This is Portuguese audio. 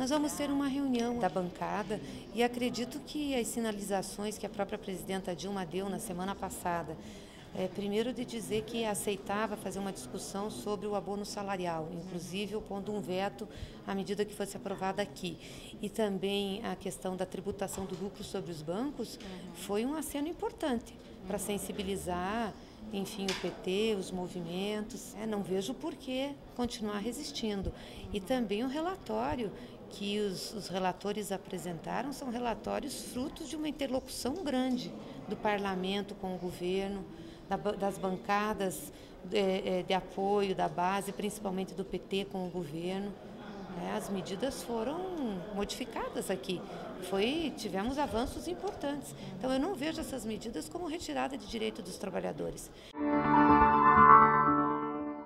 Nós vamos ter uma reunião da bancada e acredito que as sinalizações que a própria presidenta Dilma deu na semana passada, primeiro de dizer que aceitava fazer uma discussão sobre o abono salarial, inclusive opondo um veto à medida que fosse aprovada aqui. E também a questão da tributação do lucro sobre os bancos foi um aceno importante para sensibilizar, enfim, o PT, os movimentos. Não vejo por que continuar resistindo. E também o relatório que os relatores apresentaram são relatórios frutos de uma interlocução grande do parlamento com o governo, das bancadas de apoio, da base, principalmente do PT com o governo. As medidas foram modificadas aqui, tivemos avanços importantes. Então eu não vejo essas medidas como retirada de direito dos trabalhadores.